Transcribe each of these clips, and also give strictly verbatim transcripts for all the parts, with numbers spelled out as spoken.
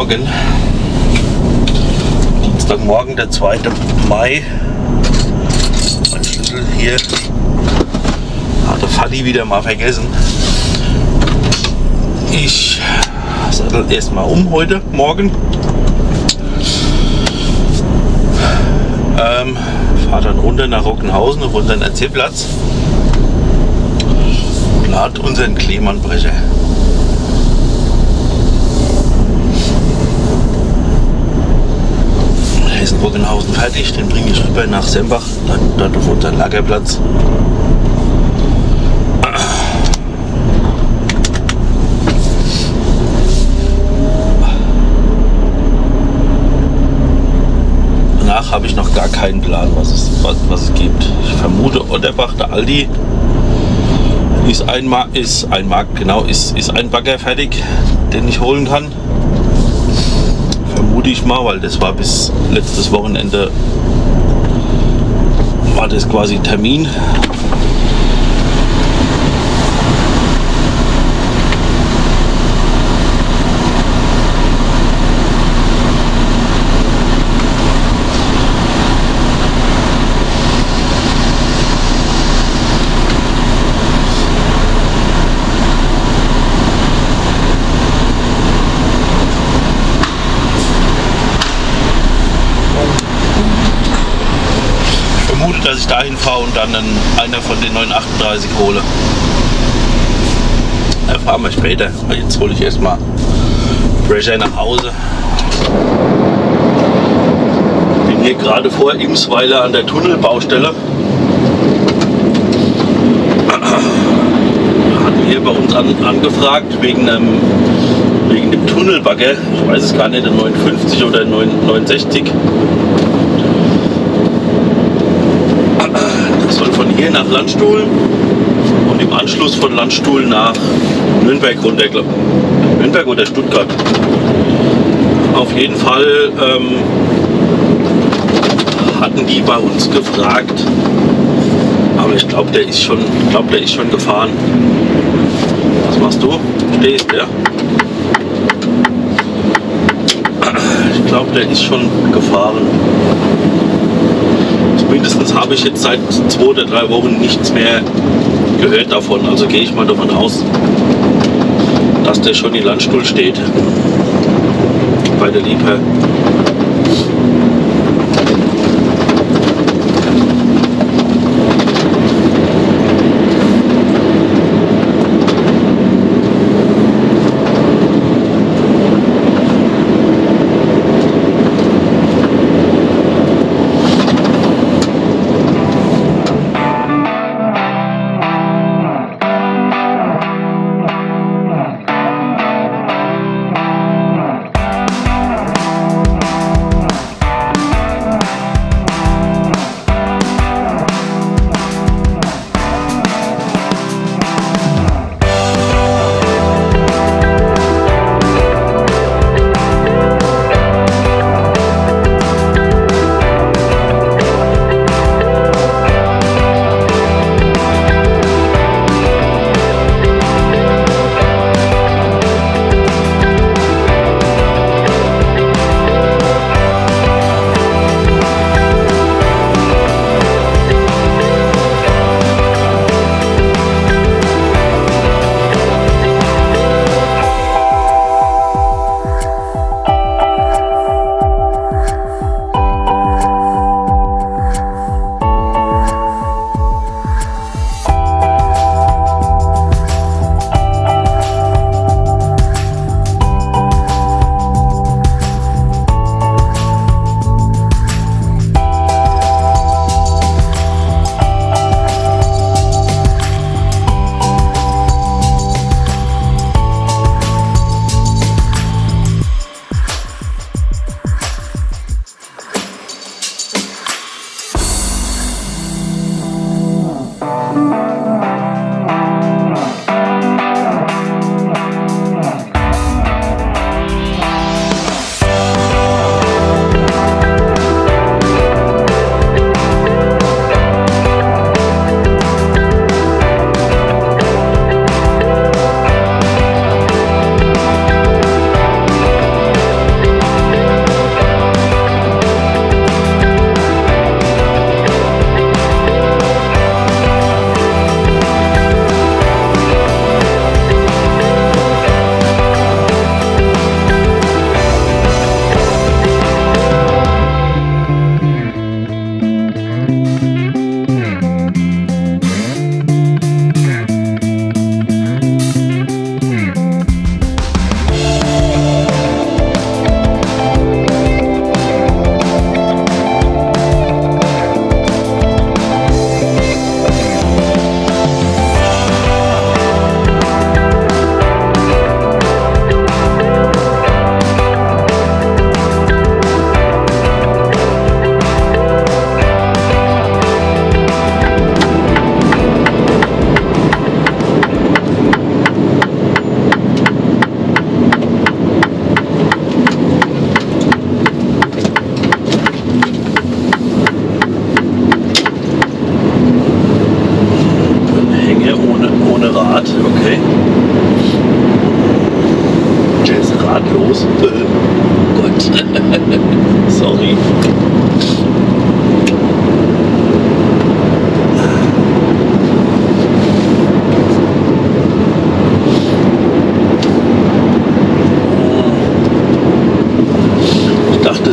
Morgen. Dienstagmorgen, der zweite Mai. Mein Schlüssel hier hat der Fadi wieder mal vergessen. Ich sattel erstmal um heute Morgen. Ähm, fahre dann runter nach Rockenhausen auf unseren R C-Platz und lade unseren Kleemannbrecher. Der ist in Burkenhausen fertig, den bringe ich rüber nach Sembach, dann dort auf unseren Lagerplatz. Danach habe ich noch gar keinen Plan, was es, was, was es gibt. Ich vermute Otterbach, der Aldi ist ein, Mar ist ein Markt, genau, ist, ist ein Bagger fertig, den ich holen kann. Vermute ich mal, weil das war bis letztes Wochenende, war das quasi Termin. Dass ich dahin fahre und dann einer von den neun achtunddreißig hole. Erfahren wir später. Jetzt hole ich erstmal Brecher nach Hause. Bin hier gerade vor Imsweiler an der Tunnelbaustelle. Wir hatten hier bei uns an, angefragt wegen einem, wegen dem Tunnelbagger. Ich weiß es gar nicht, der neunhundertfünfzig oder neunhundertneunundsechzig. Soll von hier nach Landstuhl und im Anschluss von Landstuhl nach Nürnberg runter, glaube ich. Nürnberg oder Stuttgart. Auf jeden Fall ähm, hatten die bei uns gefragt, aber ich glaube, der ist schon, ich glaube, der ist schon gefahren. Was machst du? Stehst, ja? Ich glaube, der ist schon gefahren. Mindestens habe ich jetzt seit zwei oder drei Wochen nichts mehr gehört davon, also gehe ich mal davon aus, dass der schon in Landstuhl steht, bei der Lieber.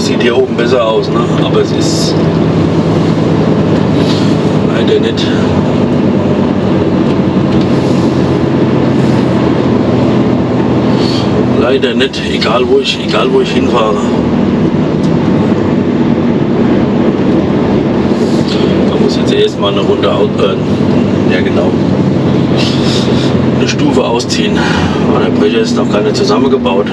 sieht hier oben besser aus, ne? Aber es ist leider nicht. Leider nicht, egal wo ich, egal wo ich hinfahre. Da muss jetzt erstmal eine Runde, äh, ja genau, eine Stufe ausziehen, weil der Brecher ist noch gar nicht zusammengebaut.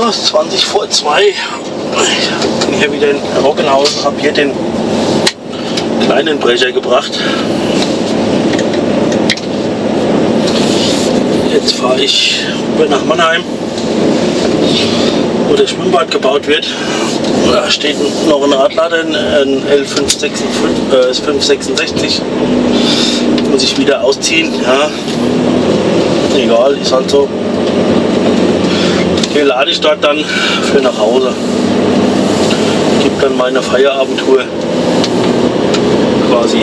fünfundzwanzig vor zwei. Ich bin hier wieder in Rockenhausen, habe hier den kleinen Brecher gebracht. Jetzt fahre ich über nach Mannheim, wo das Schwimmbad gebaut wird. Da steht noch ein Radlader, ein L fünf sechsundsechzig. Muss ich wieder ausziehen. Ja. Egal, ist halt so. Hier lade ich dort dann für nach Hause. Gib dann meine Feierabendtour quasi.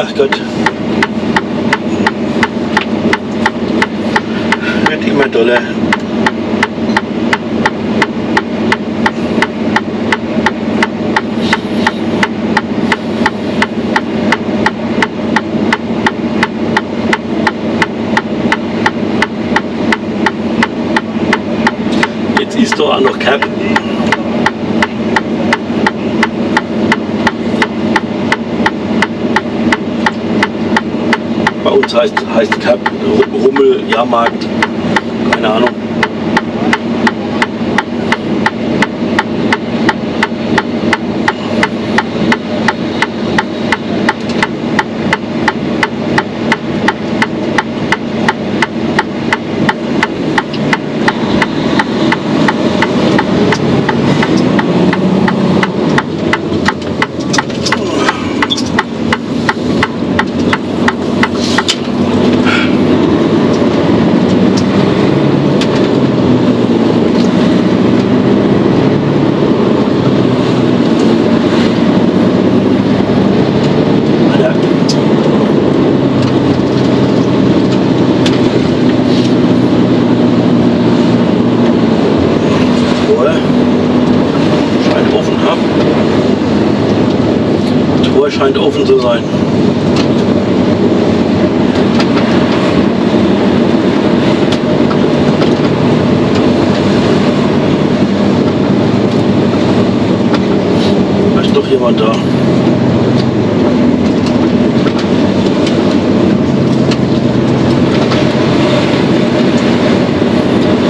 Ach Gott, wird immer doller. Jetzt ist doch auch noch kein. Heißt, heißt Kap, Rummel, Jahrmarkt, keine Ahnung. Scheint offen zu sein. Da ist doch jemand da.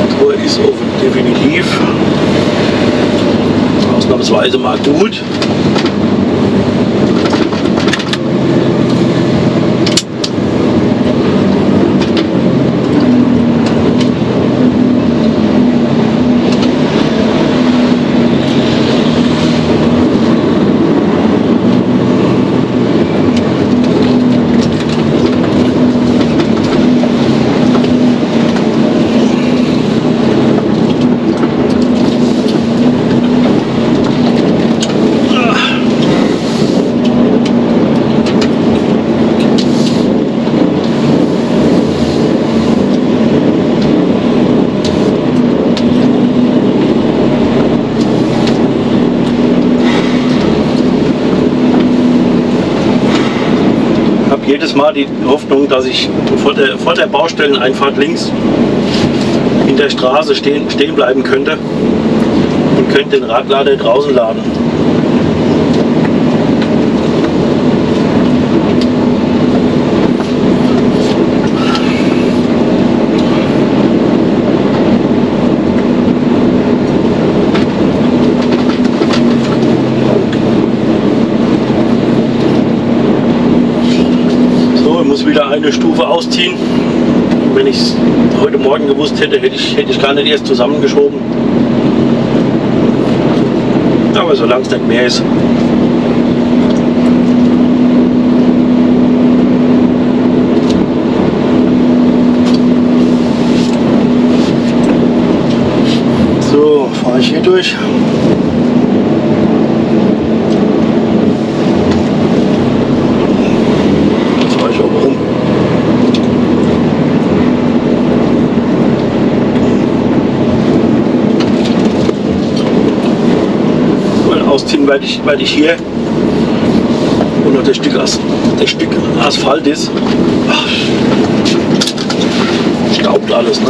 Das Tor ist offen, definitiv. Ausnahmsweise mal gut. Jedes Mal die Hoffnung, dass ich vor der, vor der Baustelleneinfahrt links in der Straße stehen, stehen bleiben könnte und könnte den Radlader draußen laden. Wieder eine Stufe ausziehen. Wenn ich es heute Morgen gewusst hätte, hätte ich, hätte ich gar nicht erst zusammengeschoben. Aber solange es nicht mehr ist. So, fahre ich hier durch. sind, weil ich, weil ich hier und noch das Stück, As, das Stück Asphalt ist. Ach, staubt alles, ne?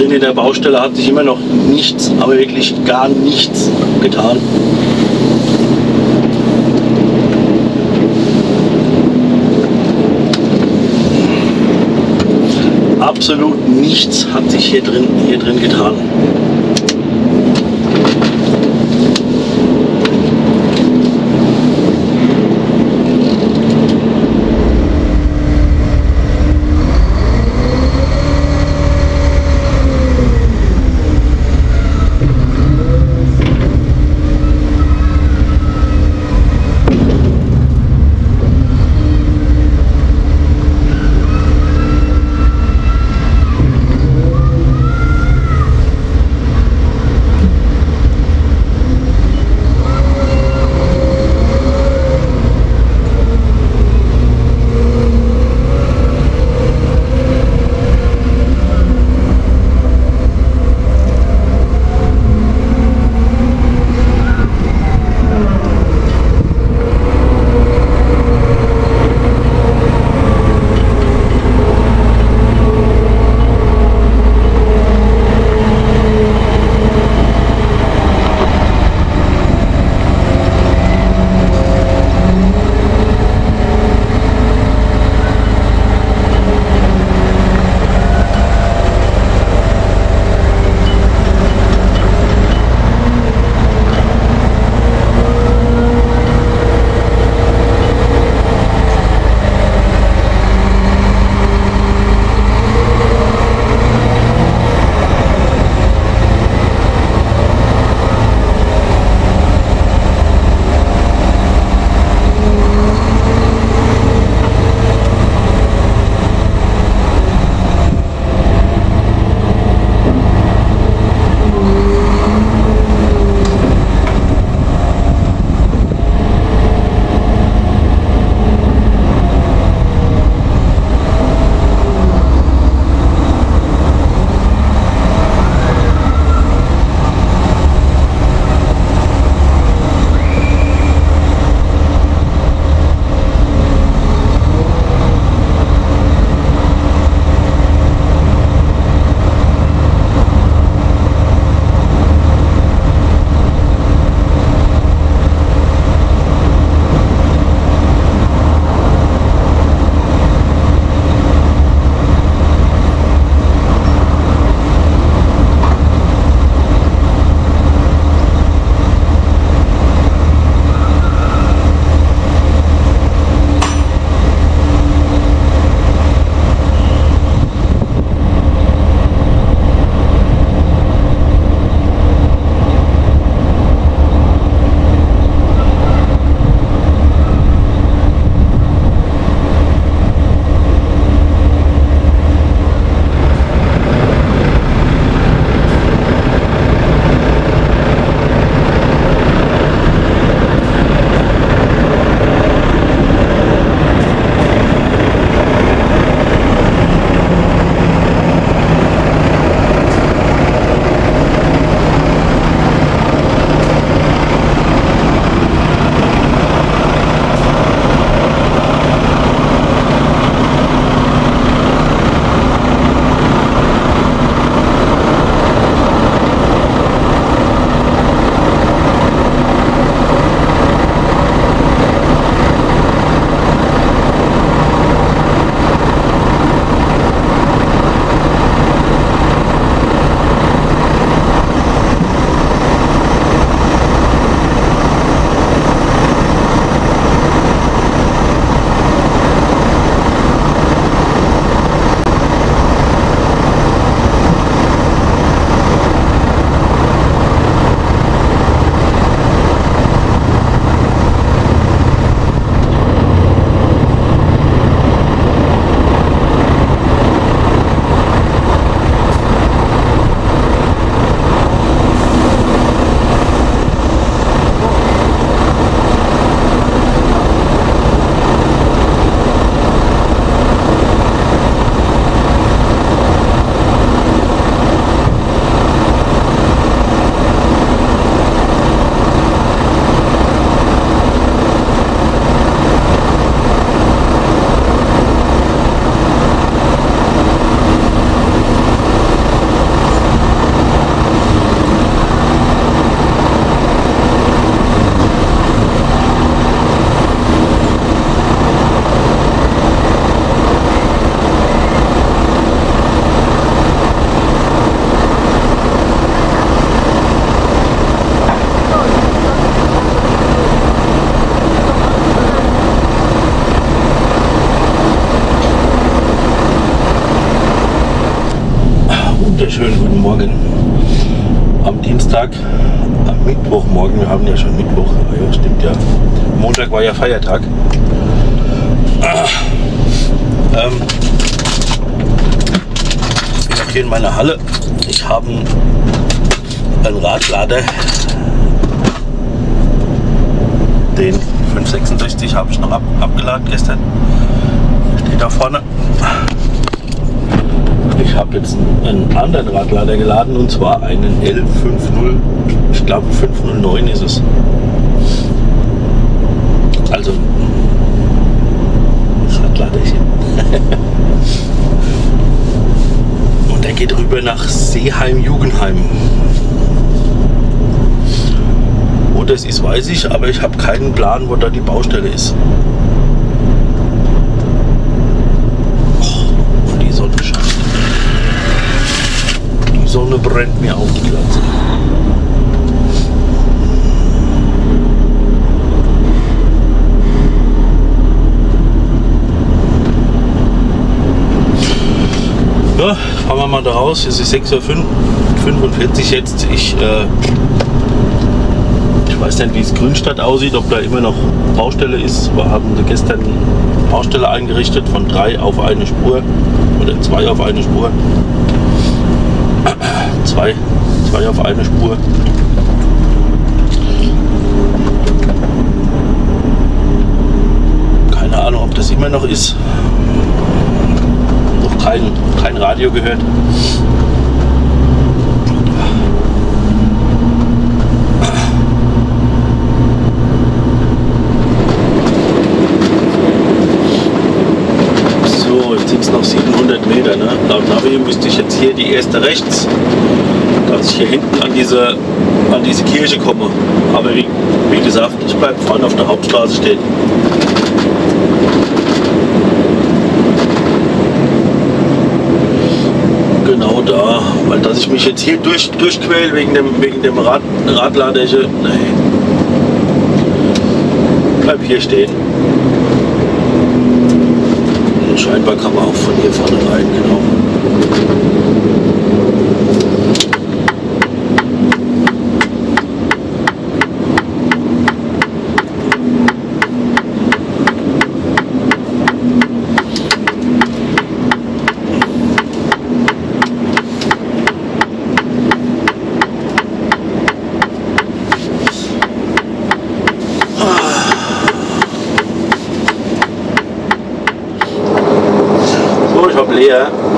In der Baustelle hat sich immer noch nichts, aber wirklich gar nichts getan. Absolut nichts hat sich hier drin, hier drin getan. Donnerstag, am Mittwochmorgen, wir haben ja schon Mittwoch, ja, stimmt ja, Montag war ja Feiertag. Ah, ähm, ich habe hier in meiner Halle, ich habe einen Radlader, den fünf sechsundsechzig habe ich noch ab, abgeladen gestern, steht da vorne. Ich habe jetzt einen anderen Radlader geladen, und zwar einen L fünfzig, ich glaube fünf null neun ist es. Also das Radladerchen. Und der geht rüber nach Seeheim-Jugendheim. Wo das ist, weiß ich, aber ich habe keinen Plan, wo da die Baustelle ist. Und die Sonne scheint. Die Sonne brennt mir auf die Glatze. Ja, fahren wir mal da raus. Es ist sechs Uhr fünfundvierzig jetzt. Ich, äh, ich weiß nicht, wie es Grünstadt aussieht, ob da immer noch Baustelle ist. Wir haben gestern Baustelle eingerichtet von drei auf eine Spur oder zwei auf eine Spur. Zwei, zwei auf eine Spur. Keine Ahnung, ob das immer noch ist. Noch kein, kein Radio gehört. Noch siebenhundert Meter, ne? Laut Navi müsste ich jetzt hier die erste rechts, dass ich hier hinten an diese, an diese Kirche komme. Aber wie, wie gesagt, ich bleibe vorne auf der Hauptstraße stehen. Genau da, weil dass ich mich jetzt hier durch, durchquäle wegen dem, wegen dem Rad, Radladerchen, nein, bleib hier stehen. Scheinbar kann man auch von hier vorne rein, genau.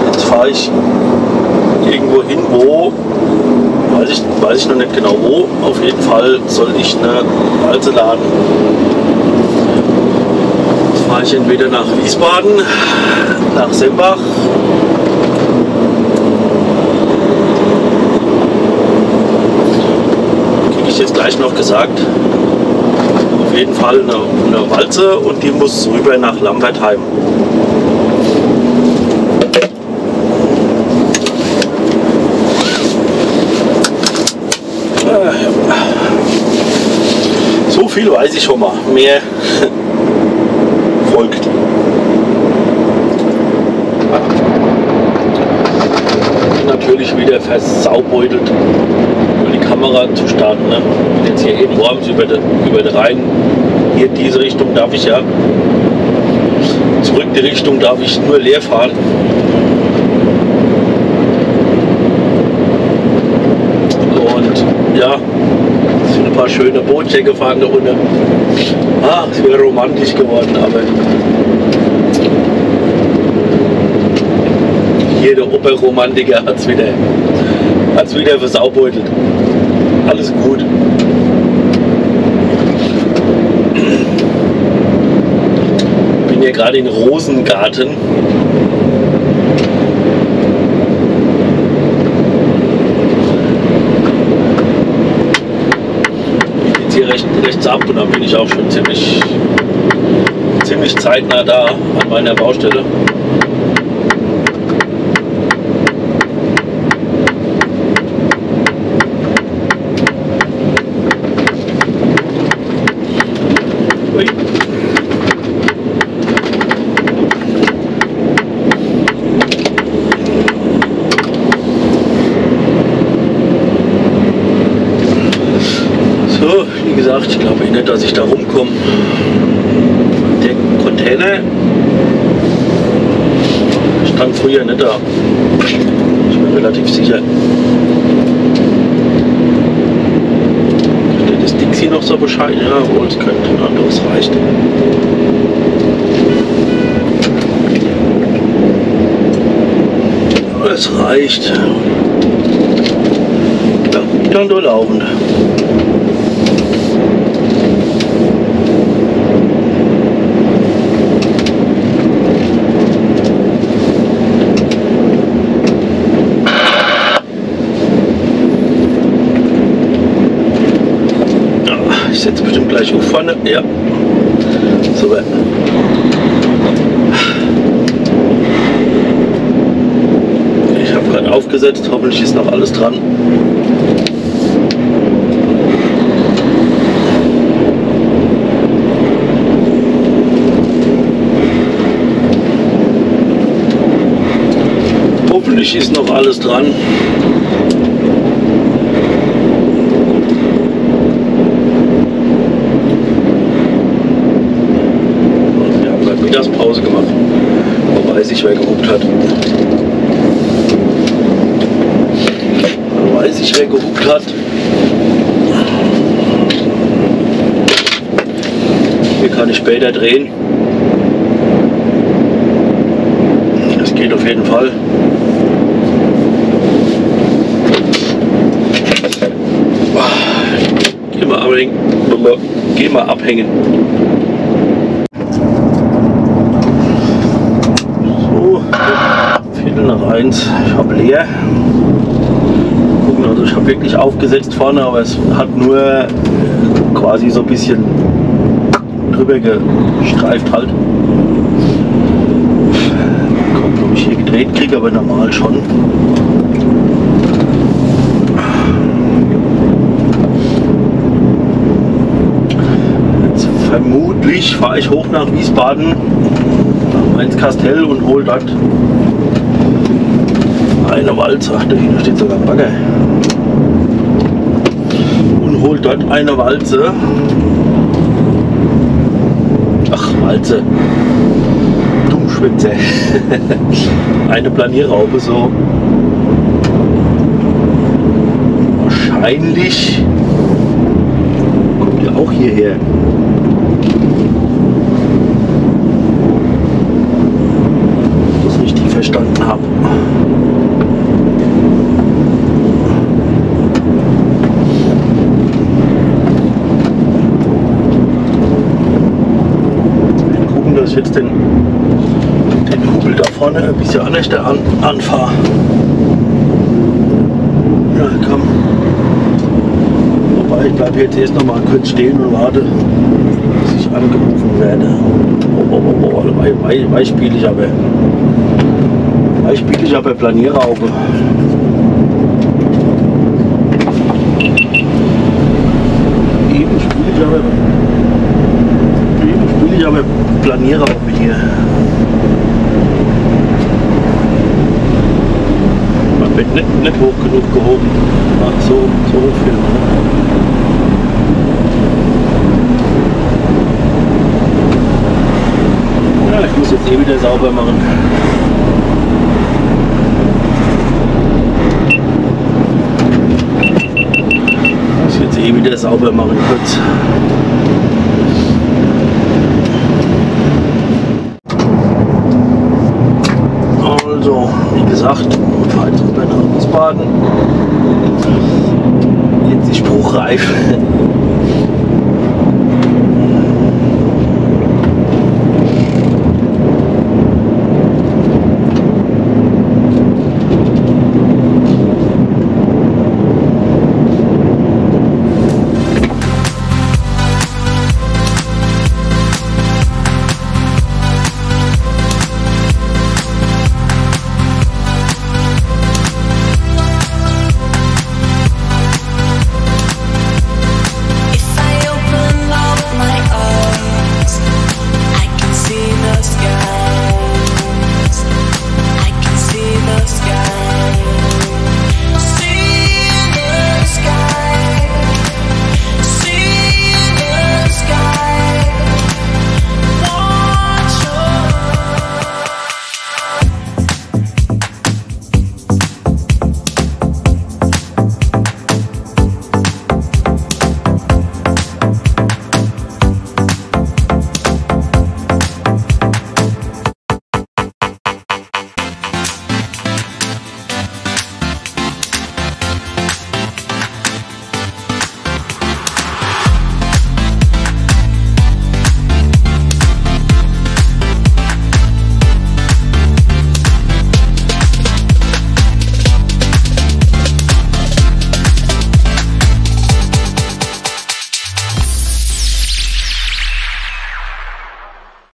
Jetzt fahre ich irgendwo hin, wo, weiß ich, weiß ich noch nicht genau wo, auf jeden Fall soll ich eine Walze laden. Jetzt fahre ich entweder nach Wiesbaden, nach Sembach, kriege ich jetzt gleich noch gesagt, auf jeden Fall eine, eine Walze, und die muss rüber nach Lambertheim. So viel weiß ich schon mal, mehr folgt. Ich bin natürlich wieder versaubeutelt, um die Kamera zu starten. Ne? Ich bin jetzt hier eben morgens über den über den Rhein. Hier diese Richtung darf ich ja, zurück die Richtung darf ich nur leer fahren. Und ja, es sind ein paar schöne Bootchen gefahren da unten. Ah, es wäre romantisch geworden, aber hier der Oberromantiker hat es wieder, hat's wieder versaubeutelt. Alles gut. Ich bin hier gerade in Rosengarten. Recht, rechts ab, und dann bin ich auch schon ziemlich, ziemlich zeitnah da an meiner Baustelle. Ui. Ja, wie gesagt, glaube ich nicht, dass ich da rumkomme. Der Container stand früher nicht da. Ich bin relativ sicher. Steht das Dixie noch so bescheiden? Ja, wohl, es könnte ein anderes reichen. Es reicht. Ja, dann durchlaufend. Ja, ich setze bestimmt gleich auf vorne. Ja. Super. Aufgesetzt, hoffentlich ist noch alles dran. Hoffentlich ist noch alles dran. Wir haben gerade Mittagspause gemacht, wobei sich wer gehupt hat. Sich wer gehupt hat. Hier kann ich später drehen. Das geht auf jeden Fall. Geh mal abhängen. Geh mal abhängen. So, Viertel nach eins. Ich habe leer. Also ich habe wirklich aufgesetzt vorne, aber es hat nur äh, quasi so ein bisschen drüber gestreift halt. Ich gucke, ob ich hier gedreht kriege, aber normal schon. Jetzt vermutlich fahre ich hoch nach Wiesbaden, nach Mainz-Kastell und hole dort eine Walze. Ach, da hinten steht sogar ein Bagger. Und holt dort eine Walze. Ach, Walze. Dummschwitze. Eine Planierraube so. Wahrscheinlich kommt ihr auch hierher. Wenn ich das richtig verstanden habe. Ich jetzt den, den Hubel da vorne ein bisschen anders an, anfahre. Ja, komm. Wobei, ich bleibe jetzt erst noch mal kurz stehen und warte, bis ich angerufen werde. Oh, oh, oh, oh. Wei, wei, wei spiele ich aber. Wei spiele ich aber Planierraube. Eben spiele ich aber. Ich habe Planierer mit hier. Man wird nicht, nicht hoch genug gehoben. Ach so, so viel. Ja, ich muss jetzt eh wieder sauber machen. Ich muss jetzt eh wieder sauber machen kurz. Gesagt, wir fahren jetzt rüber nach Wiesbaden. Jetzt ist spruchreif.